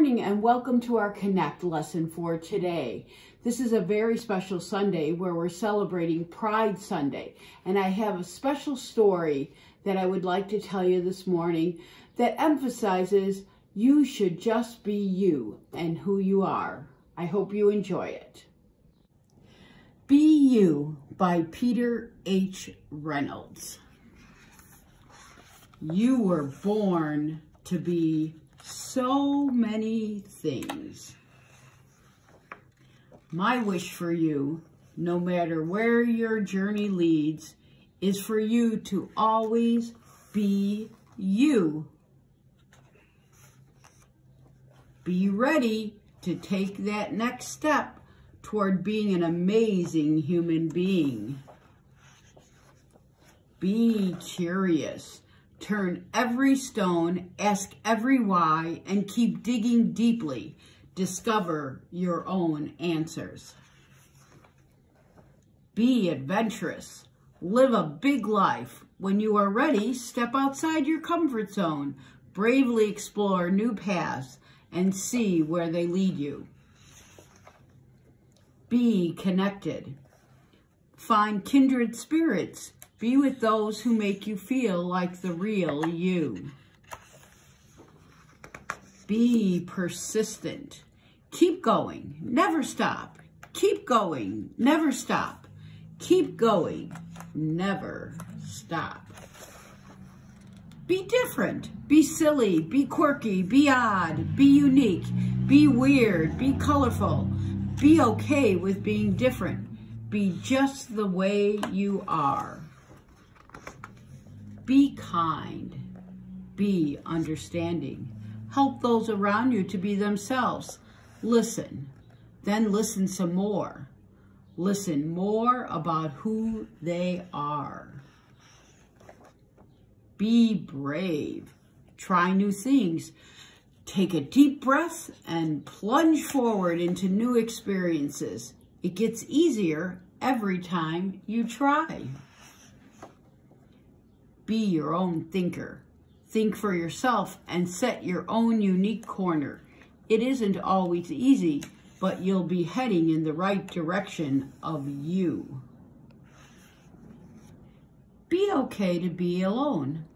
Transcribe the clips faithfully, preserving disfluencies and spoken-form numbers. morning and welcome to our Connect lesson for today. This is a very special Sunday where we're celebrating Pride Sunday, and I have a special story that I would like to tell you this morning that emphasizes you should just be you and who you are. I hope you enjoy it. Be You by Peter H. Reynolds. You were born to be so many things. My wish for you, no matter where your journey leads, is for you to always be you. Be ready to take that next step toward being an amazing human being. Be curious. Turn every stone, ask every why, and keep digging deeply. Discover your own answers. Be adventurous. Live a big life. When you are ready, step outside your comfort zone. Bravely explore new paths and see where they lead you. Be connected. Find kindred spirits. Be with those who make you feel like the real you. Be persistent. Keep going. Never stop. Keep going. Never stop. Keep going. Never stop. Be different. Be silly. Be quirky. Be odd. Be unique. Be weird. Be colorful. Be okay with being different. Be just the way you are. Be kind, be understanding. Help those around you to be themselves. Listen, then listen some more. Listen more about who they are. Be brave, try new things. Take a deep breath and plunge forward into new experiences. It gets easier every time you try. Be your own thinker. Think for yourself and set your own unique corner. It isn't always easy, but you'll be heading in the right direction of you. Be okay to be alone.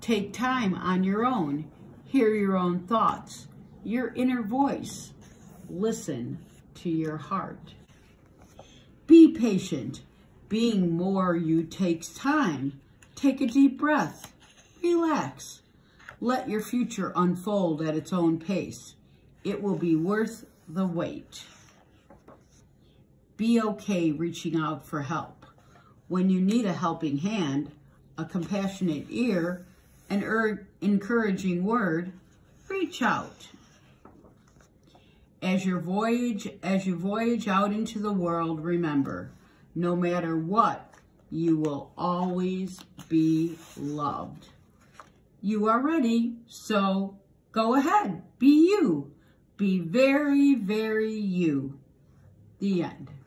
Take time on your own. Hear your own thoughts, your inner voice. Listen to your heart. Be patient. Being more you takes time. Take a deep breath, relax. Let your future unfold at its own pace. It will be worth the wait. Be okay reaching out for help. When you need a helping hand, a compassionate ear, an er- encouraging word, reach out. As your voyage, as you voyage out into the world, remember, no matter what, you will always be loved. You are ready, so go ahead. Be you. Be very, very you. The end.